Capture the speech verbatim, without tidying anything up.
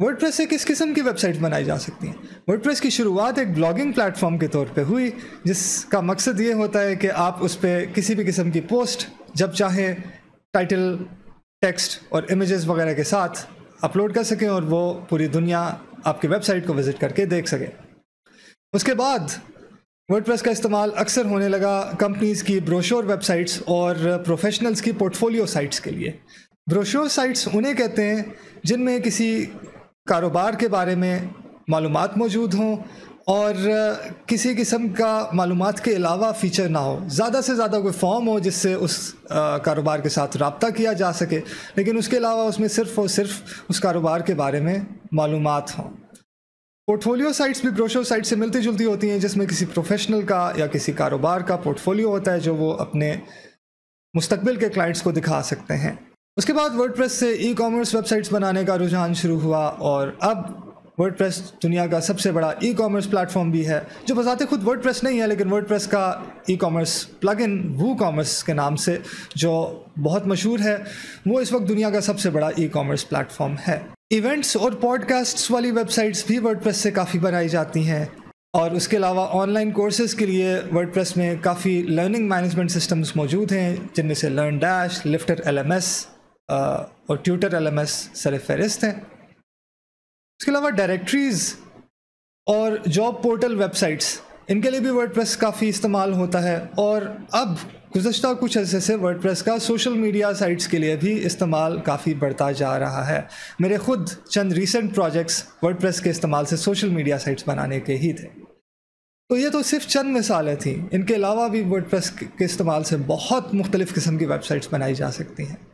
WordPress से किस किस्म की वेबसाइट बनाई जा सकती हैं? वर्डप्रेस की शुरुआत एक ब्लॉगिंग प्लेटफॉर्म के तौर पे हुई, जिसका मकसद ये होता है कि आप उस पर किसी भी किस्म की पोस्ट जब चाहें टाइटल, टेक्स्ट और इमेजेस वगैरह के साथ अपलोड कर सकें और वो पूरी दुनिया आपकी वेबसाइट को विज़िट करके देख सकें। उसके बाद वर्डप्रेस का इस्तेमाल अक्सर होने लगा कंपनीज़ की ब्रोशोर वेबसाइट्स और प्रोफेशनल्स की पोर्टफोलियो साइट्स के लिए। ब्रोशोर साइट्स उन्हें कहते हैं जिनमें किसी कारोबार के बारे में मालूमात मौजूद हों और किसी किस्म का मालूमात के अलावा फ़ीचर ना हो, ज़्यादा से ज़्यादा कोई फॉर्म हो जिससे उस कारोबार के साथ रब्ता किया जा सके, लेकिन उसके अलावा उसमें सिर्फ़ और सिर्फ उस कारोबार के बारे में मालूमात हों। पोर्टफोलियो साइट्स भी ब्रोशर साइट से मिलती जुलती होती हैं, जिसमें किसी प्रोफेशनल का या किसी कारोबार का पोर्टफोलियो होता है जो वो अपने मुस्तकबिल के क्लाइंट्स को दिखा सकते हैं। उसके बाद वर्डप्रेस से ई कॉमर्स वेबसाइट्स बनाने का रुझान शुरू हुआ और अब वर्डप्रेस दुनिया का सबसे बड़ा ई कॉमर्स प्लेटफॉर्म भी है, जो बजाते खुद वर्डप्रेस नहीं है, लेकिन वर्डप्रेस का ई कॉमर्स प्लगइन वूकॉमर्स के नाम से जो बहुत मशहूर है, वो इस वक्त दुनिया का सबसे बड़ा ई कॉमर्स प्लेटफॉर्म है। इवेंट्स और पॉडकास्ट्स वाली वेबसाइट्स भी वर्डप्रेस से काफ़ी बनाई जाती हैं और उसके अलावा ऑनलाइन कोर्सेज के लिए वर्डप्रेस में काफ़ी लर्निंग मैनेजमेंट सिस्टम्स मौजूद हैं, जिनमें से LearnDash, Lifter L M S और ट्यूटर एल एम एस सर फहरिस्त हैं। इसके अलावा डायरेक्टरीज़ और जॉब पोर्टल वेबसाइट्स, इनके लिए भी वर्डप्रेस काफ़ी इस्तेमाल होता है और अब गुज़श्ता कुछ अर्से से वर्डप्रेस का सोशल मीडिया साइट्स के लिए भी इस्तेमाल काफ़ी बढ़ता जा रहा है। मेरे खुद चंद रीसेंट प्रोजेक्ट्स वर्डप्रेस के इस्तेमाल से सोशल मीडिया साइट्स बनाने के ही थे। तो ये तो सिर्फ चंद मिसालें थीं, इनके अलावा भी वर्डप्रेस के इस्तेमाल से बहुत मुख्तलिफ़ किस्म की वेबसाइट्स बनाई जा सकती हैं।